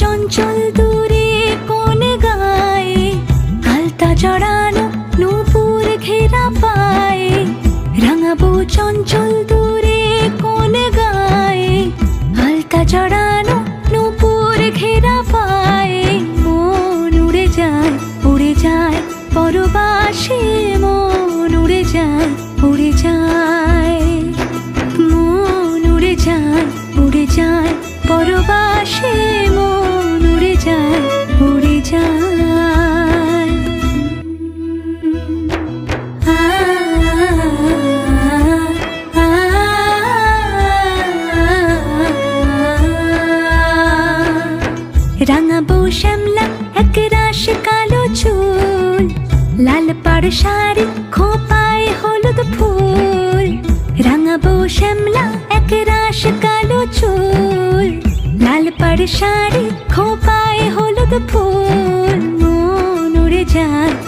চঞ্চল দূরে কোন গায়ে আলতা জড়ানো নূপুর ঘেরা পায়ে রাঙা বউ চঞ্চল দূরে কোন গায়ে আলতা জড়ানো নূপুর ঘেরা পায়ে মন উড়ে যায় পরবাসে মন উড়ে যায় মন উড়ে যায় পরবাসে মন উড়ে যায় রাঙা বউ শ্যামলা এক রাশ কালো চুল লাল পাড় শাড়ি খোঁপায় হলুদ ফুল রাঙা বউ শ্যামলা এক রাশ কালো চুল লাল পাড় শাড়ি খোঁপায় হলুদ ফুল মন উড়ে যায়